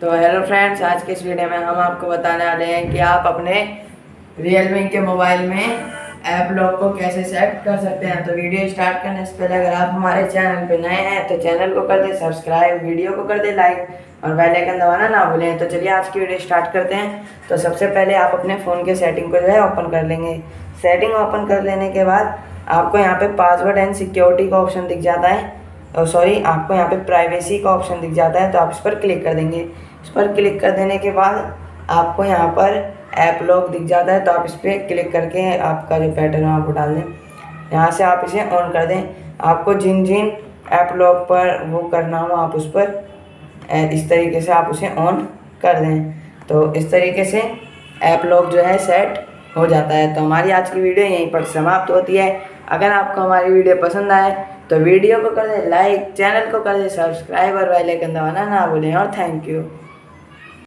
तो hello friends, आज के इस वीडियो में हम आपको बताने वाले हैं कि आप अपने रियलमी के मोबाइल में ऐप लॉक को कैसे सेट कर सकते हैं। तो वीडियो स्टार्ट करने से पहले अगर आप हमारे चैनल पर नए हैं तो चैनल को कर दें सब्सक्राइब, वीडियो को कर दें लाइक और बेल आइकन दबाना ना भूलें। तो चलिए आज की वीडियो स्टार्ट करते हैं। तो सबसे पहले आप अपने फ़ोन के सेटिंग को जो है ओपन कर लेंगे। सेटिंग ओपन कर लेने के बाद आपको यहाँ पे पासवर्ड एंड सिक्योरिटी का ऑप्शन दिख जाता है, और सॉरी आपको यहाँ पे प्राइवेसी का ऑप्शन दिख जाता है। तो आप इस पर क्लिक कर देंगे। इस पर क्लिक कर देने के बाद आपको यहाँ पर ऐप लॉक दिख जाता है, तो आप इस पर क्लिक करके आपका जो पैटर्न है आपको डाल दें। यहाँ से आप इसे ऑन कर दें। आपको जिन जिन ऐप लॉक पर वो करना हो आप उस पर इस तरीके से आप उसे ऑन कर दें। तो इस तरीके से ऐप लॉक जो है सेट हो जाता है। तो हमारी आज की वीडियो यहीं पर समाप्त होती है। अगर आपको हमारी वीडियो पसंद आए तो वीडियो को कर दें लाइक, चैनल को कर दें सब्सक्राइब और बेल आइकन दबाना ना भूलें। और थैंक यू।